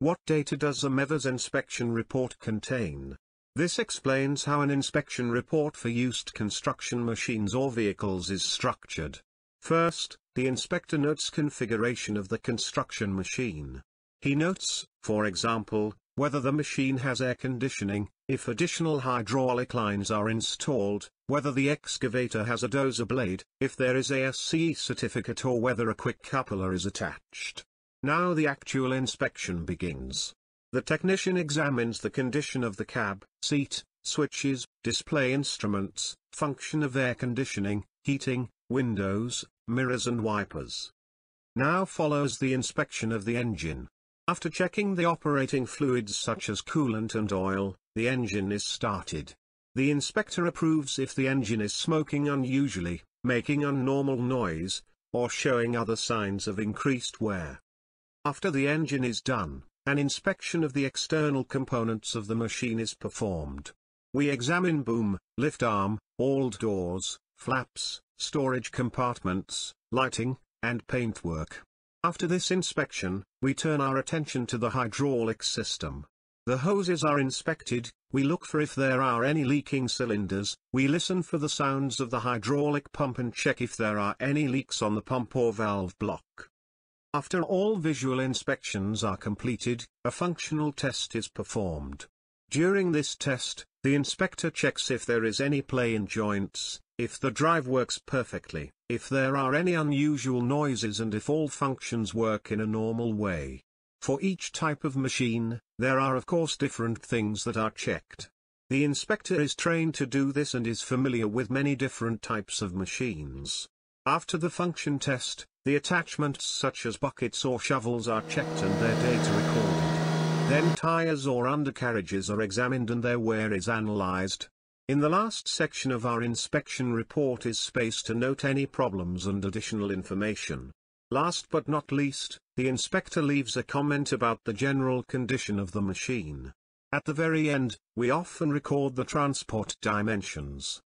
What data does a MEVA's inspection report contain? This explains how an inspection report for used construction machines or vehicles is structured. First, the inspector notes configuration of the construction machine. He notes, for example, whether the machine has air conditioning, if additional hydraulic lines are installed, whether the excavator has a dozer blade, if there is a SCE certificate or whether a quick coupler is attached. Now the actual inspection begins. The technician examines the condition of the cab, seat, switches, display instruments, function of air conditioning, heating, windows, mirrors and wipers. Now follows the inspection of the engine. After checking the operating fluids such as coolant and oil, the engine is started. The inspector approves if the engine is smoking unusually, making abnormal noise, or showing other signs of increased wear. After the engine is done, an inspection of the external components of the machine is performed. We examine boom, lift arm, all doors, flaps, storage compartments, lighting, and paintwork. After this inspection, we turn our attention to the hydraulic system. The hoses are inspected, we look for if there are any leaking cylinders, we listen for the sounds of the hydraulic pump and check if there are any leaks on the pump or valve block. After all visual inspections are completed, a functional test is performed. During this test, the inspector checks if there is any play in joints, if the drive works perfectly, if there are any unusual noises and if all functions work in a normal way. For each type of machine, there are of course different things that are checked. The inspector is trained to do this and is familiar with many different types of machines. After the function test, the attachments such as buckets or shovels are checked and their data recorded. Then tires or undercarriages are examined and their wear is analyzed. In the last section of our inspection report is space to note any problems and additional information. Last but not least, the inspector leaves a comment about the general condition of the machine. At the very end, we often record the transport dimensions.